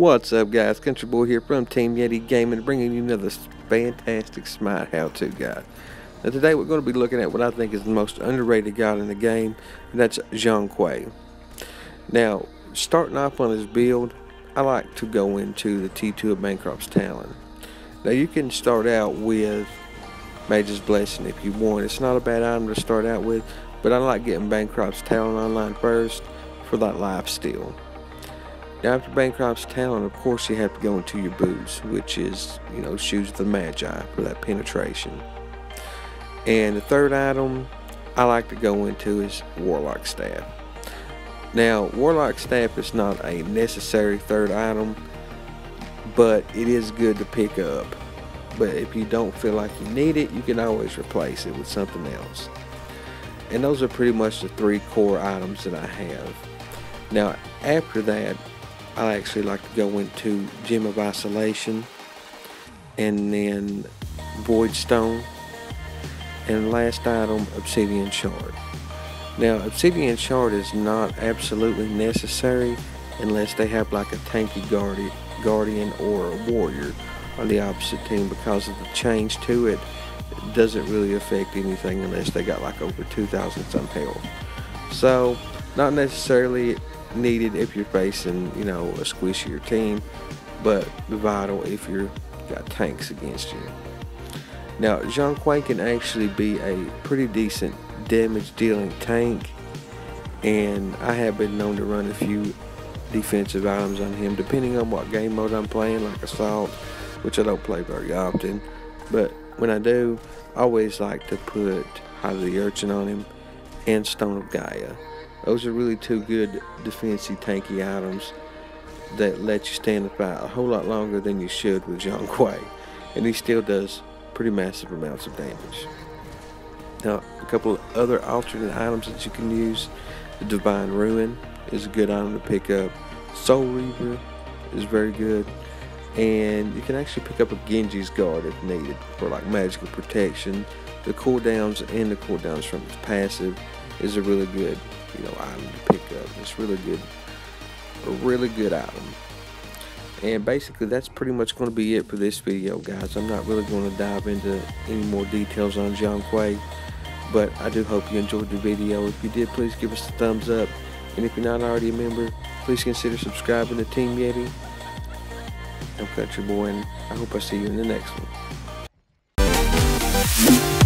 What's up, guys? Countryboy here from Team Yeti Gaming, bringing you another fantastic Smite how-to guide. Now today we're going to be looking at what I think is the most underrated god in the game, and that's Zhong Kui. Now, starting off on his build, I like to go into the T2 of Bancroft's Talon. Now you can start out with Mage's Blessing if you want. It's not a bad item to start out with, but I like getting Bancroft's Talon online first for that lifesteal. Now after Bancroft's Talon, of course, you have to go into your boots, which is, you know, Shoes of the Magi for that penetration. And the third item I like to go into is Warlock Staff. Now, Warlock Staff is not a necessary third item, but it is good to pick up. But if you don't feel like you need it, you can always replace it with something else. And those are pretty much the three core items that I have. Now, after that, I actually like to go into Gem of Isolation, and then Void Stone, and last item, Obsidian Shard. Now, Obsidian Shard is not absolutely necessary unless they have like a tanky guardian or a warrior on the opposite team. Because of the change to it, it doesn't really affect anything unless they got like over 2,000 some health. So, not necessarily needed if you're facing, you know, a squishier team, but vital if you've got tanks against you. Now, Zhong Kui can actually be a pretty decent damage dealing tank, and I have been known to run a few defensive items on him depending on what game mode I'm playing, like Assault, which I don't play very often, but when I do, I always like to put Eye of the Urchin on him and Stone of Gaia. Those are really two good defensive tanky items that let you stand the fight a whole lot longer than you should with Zhong Kui, and he still does pretty massive amounts of damage. Now, a couple of other alternate items that you can use: the Divine Ruin is a good item to pick up, Soul Reaver is very good, and you can actually pick up a Genji's Guard if needed for like magical protection. The cooldowns and the cooldowns from its passive is a really good, you know, item to pick up. It's really good, a really good item. And basically that's pretty much going to be it for this video, guys. I'm not really going to dive into any more details on Zhong Kui, but I do hope you enjoyed the video. If you did, please give us a thumbs up, and if you're not already a member, please consider subscribing to Team Yeti. I'm Countryboy, and I hope I see you in the next one.